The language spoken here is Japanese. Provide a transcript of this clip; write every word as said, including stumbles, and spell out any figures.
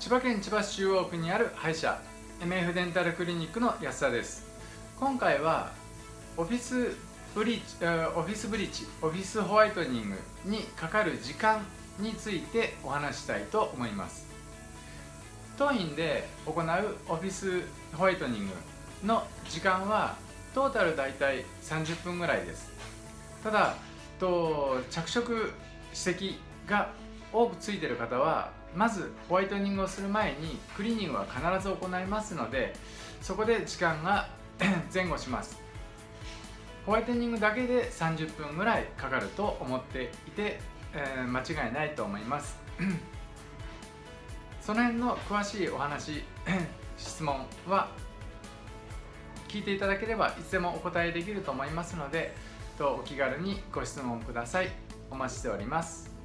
千葉県千葉市中央区にある歯医者 エムエフ デンタルクリニックの安田です。今回はオフィスブリーチ、オフィスブリーチ、オフィスホワイトニングにかかる時間についてお話したいと思います。当院で行うオフィスホワイトニングの時間はトータルだいたいさんじゅっぷんぐらいです。ただと着色指摘が多くついている方はまずホワイトニングをする前にクリーニングは必ず行いますので、そこで時間が前後します。ホワイトニングだけでさんじゅっぷんぐらいかかると思っていて、えー、間違いないと思います。その辺の詳しいお話質問は聞いていただければいつでもお答えできると思いますので、お気軽にご質問ください。お待ちしております。